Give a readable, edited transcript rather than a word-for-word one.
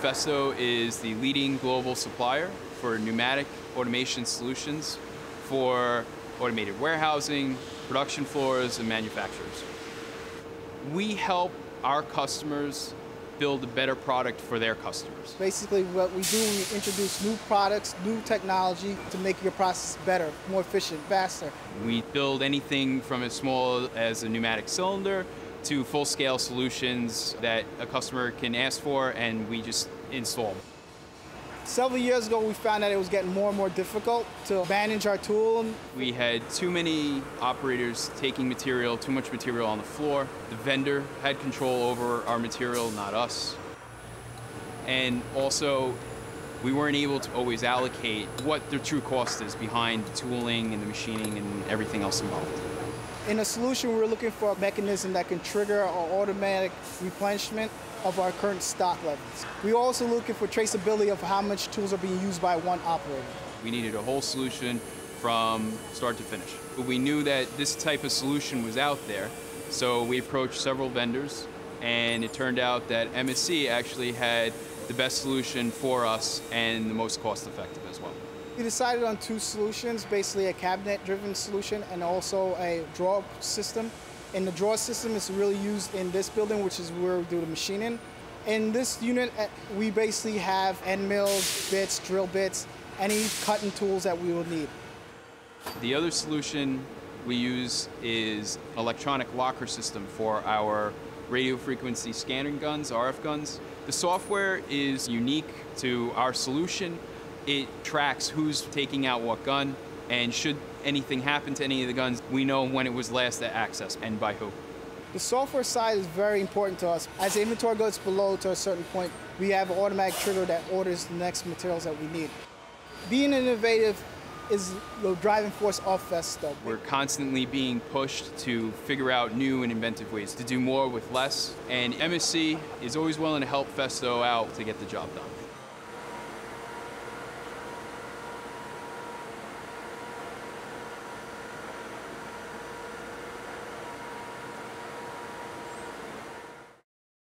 Festo is the leading global supplier for pneumatic automation solutions for automated warehousing, production floors, and manufacturers. We help our customers build a better product for their customers. Basically what we do, we introduce new products, new technology to make your process better, more efficient, faster. We build anything from as small as a pneumatic cylinder to full-scale solutions that a customer can ask for, and we just install them. Several years ago, we found that it was getting more and more difficult to manage our tool. We had too many operators taking material, too much material on the floor. The vendor had control over our material, not us. And also, we weren't able to always allocate what the true cost is behind the tooling and the machining and everything else involved. In a solution, we're looking for a mechanism that can trigger our automatic replenishment of our current stock levels. We're also looking for traceability of how much tools are being used by one operator. We needed a whole solution from start to finish. But we knew that this type of solution was out there, so we approached several vendors, and it turned out that MSC actually had the best solution for us and the most cost-effective as well. We decided on two solutions, basically a cabinet-driven solution and also a drawer system. And the drawer system is really used in this building, which is where we do the machining. In this unit, we basically have end mills, bits, drill bits, any cutting tools that we will need. The other solution we use is electronic locker system for our radio frequency scanning guns, RF guns. The software is unique to our solution. It tracks who's taking out what gun, and should anything happen to any of the guns, we know when it was last accessed and by who. The software side is very important to us. As the inventory goes below to a certain point, we have an automatic trigger that orders the next materials that we need. Being innovative is the driving force of Festo. We're constantly being pushed to figure out new and inventive ways to do more with less, and MSC is always willing to help Festo out to get the job done.